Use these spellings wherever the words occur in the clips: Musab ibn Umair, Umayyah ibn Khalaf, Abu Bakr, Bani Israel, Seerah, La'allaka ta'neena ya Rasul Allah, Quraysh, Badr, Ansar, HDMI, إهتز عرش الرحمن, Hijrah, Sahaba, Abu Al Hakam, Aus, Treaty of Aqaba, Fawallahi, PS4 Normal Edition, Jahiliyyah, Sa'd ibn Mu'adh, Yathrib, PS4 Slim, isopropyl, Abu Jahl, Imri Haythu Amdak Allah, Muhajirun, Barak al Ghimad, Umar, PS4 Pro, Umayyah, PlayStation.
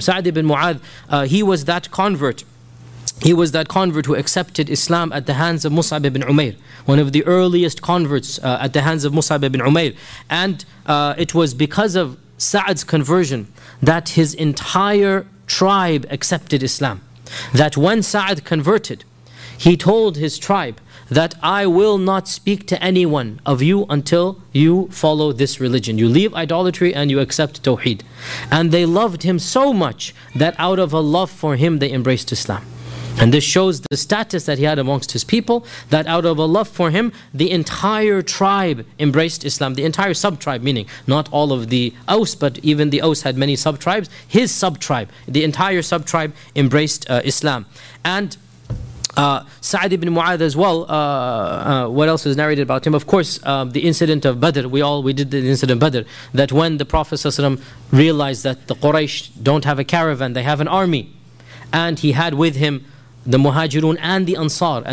Sa'd ibn Mu'adh, he was that convert. He was that convert who accepted Islam at the hands of Musab ibn Umair, one of the earliest converts at the hands of Musab ibn Umair. And it was because of Sa'd's conversion that his entire tribe accepted Islam. That when Sa'd converted, he told his tribe that I will not speak to anyone of you until you follow this religion. You leave idolatry and you accept Tawheed. And they loved him so much that out of a love for him, they embraced Islam. And this shows the status that he had amongst his people, that out of a love for him, the entire tribe embraced Islam. The entire sub-tribe, meaning not all of the Aus, but even the Aus had many sub-tribes. His sub-tribe, the entire sub-tribe embraced Islam. And Sa'd ibn Mu'adh as well, what else is narrated about him? Of course, the incident of Badr, we did the incident of Badr, that when the Prophet ﷺ realized that the Quraysh don't have a caravan, they have an army, and he had with him the Muhajirun and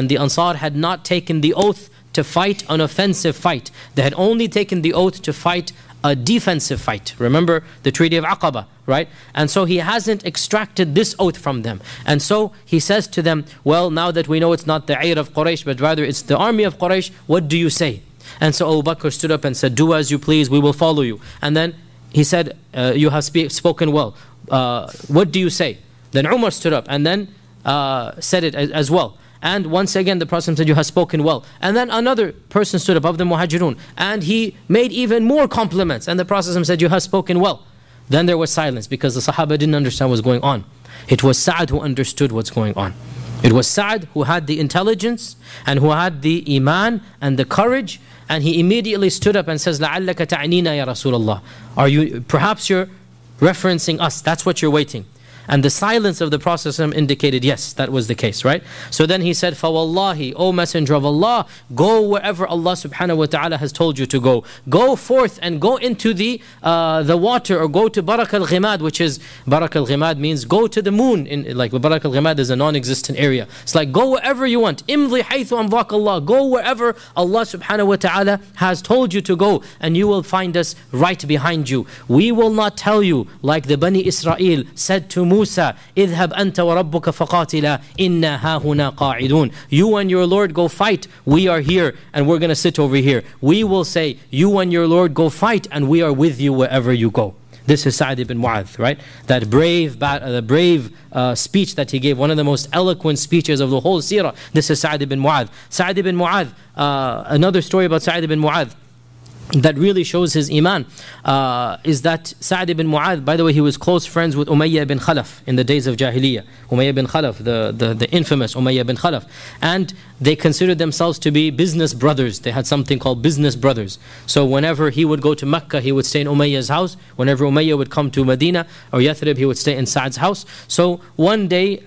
the Ansar had not taken the oath to fight an offensive fight. They had only taken the oath to fight a defensive fight. Remember the Treaty of Aqaba, right? And so he hasn't extracted this oath from them. And so he says to them, well, now that we know it's not the Ayr of Quraysh, but rather it's the army of Quraysh, what do you say? And so Abu Bakr stood up and said, do as you please, we will follow you. And then he said, you have spoken well. What do you say? Then Umar stood up and then said it as well. And once again, the Prophet said, you have spoken well. And then another person stood above the Muhajirun, and he made even more compliments. And the Prophet said, you have spoken well. Then there was silence because the Sahaba didn't understand what was going on. It was Sa'd who understood what's going on. It was Sa'd who had the intelligence and who had the iman and the courage. And he immediately stood up and says, "La'allaka ta'neena ya Rasul Allah. Are you, perhaps you're referencing us. That's what you're waiting." And the silence of the Prophet indicated, yes, that was the case, right? So then he said, Fawallahi, O Messenger of Allah, go wherever Allah subhanahu wa ta'ala has told you to go. Go forth and go into the water, or go to Barak al Ghimad, which is, Barak al Ghimad means go to the moon. Like Barak al Ghimad is a non-existent area. It's like, go wherever you want. Imri Haythu Amdak Allah. Go wherever Allah subhanahu wa ta'ala has told you to go, and you will find us right behind you. We will not tell you like the Bani Israel said to Musa, اذهب أنت وربك فقاتلا إنا هاهنا قاعدون. You and your Lord go fight, we are here and we're going to sit over here. We will say, you and your Lord go fight and we are with you wherever you go. This is Sa'd ibn Mu'adh, right? That brave speech that he gave, one of the most eloquent speeches of the whole Seerah. This is Sa'd ibn Mu'adh. Sa'd ibn Mu'adh, another story about Sa'd ibn Mu'adh that really shows his iman is that Sa'd ibn Mu'adh, by the way, he was close friends with Umayyah ibn Khalaf in the days of Jahiliyyah. Umayyah ibn Khalaf, the infamous Umayyah ibn Khalaf. And they considered themselves to be business brothers. They had something called business brothers. So whenever he would go to Mecca, he would stay in Umayyah's house. Whenever Umayyah would come to Medina or Yathrib, he would stay in Sa'd's house. So one day,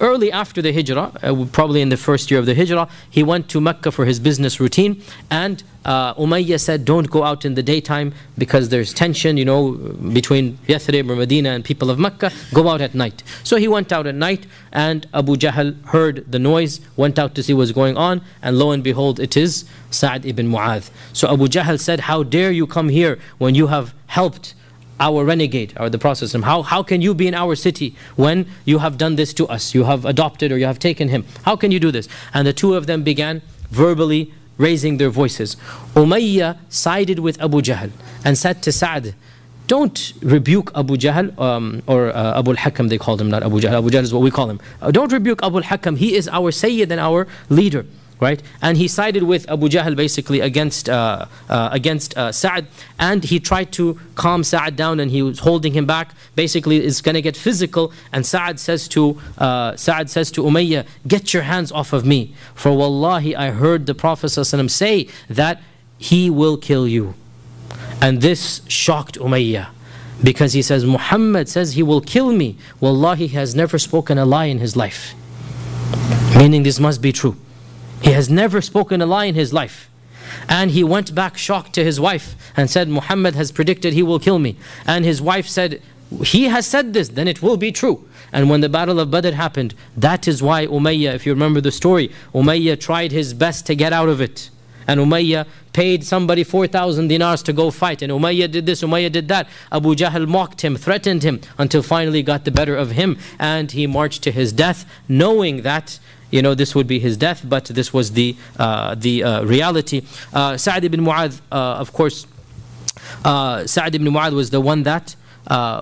early after the Hijrah, probably in the first year of the Hijrah, he went to Mecca for his business routine, and Umayyah said, don't go out in the daytime because there's tension, you know, between Yathrib or Medina and people of Mecca. Go out at night. So he went out at night, and Abu Jahl heard the noise, went out to see what's going on, and lo and behold, it is Sa'd ibn Mu'adh. So Abu Jahl said, how dare you come here when you have helped our renegade, or the Prophet? How can you be in our city when you have done this to us? You have adopted or you have taken him. How can you do this? And the two of them began verbally raising their voices. Umayyah sided with Abu Jahl and said to Sa'd, don't rebuke Abu Jahl, or Abu Al Hakam, they called him, not Abu Jahl. Abu Jahl is what we call him. Don't rebuke Abu Al Hakam, he is our Sayyid and our leader, right? And he sided with Abu Jahl basically against Sa'd, and he tried to calm Sa'd down and he was holding him back. Basically, it's going to get physical, and Sa'd says to Umayyah, get your hands off of me, for wallahi, I heard the Prophet ﷺ say that he will kill you. And this shocked Umayyah, because he says, Muhammad says he will kill me. Wallahi, he has never spoken a lie in his life. Meaning this must be true. He has never spoken a lie in his life. And he went back shocked to his wife and said, Muhammad has predicted he will kill me. And his wife said, he has said this, then it will be true. And when the Battle of Badr happened, that is why Umayyah, if you remember the story, Umayyah tried his best to get out of it. And Umayyah paid somebody 4,000 dinars to go fight. And Umayyah did this, Umayyah did that. Abu Jahl mocked him, threatened him, until finally got the better of him. And he marched to his death, knowing that, you know, this would be his death. But this was the reality. Sa'd ibn Mu'adh, of course, Sa'd ibn Mu'adh was the one that,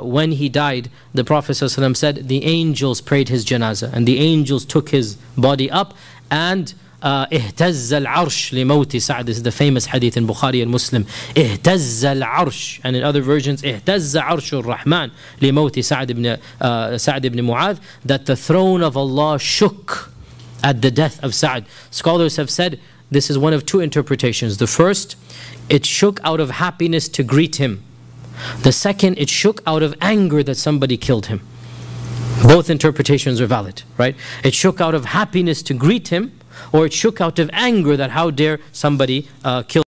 when he died, the Prophet ﷺ said, the angels prayed his janazah. And the angels took his body up and... إهتز العرش لموت سعد. This is the famous hadith in Bukhari and Muslim. إهتز العرش, and in other versions إهتز عرش الرحمن لموت سعد بن معاذ, that the throne of Allah shook at the death of Sa'd. Scholars have said this is one of two interpretations. The first, it shook out of happiness to greet him. The second, it shook out of anger that somebody killed him. Both interpretations are valid, right? It shook out of happiness to greet him, or it shook out of anger that how dare somebody kill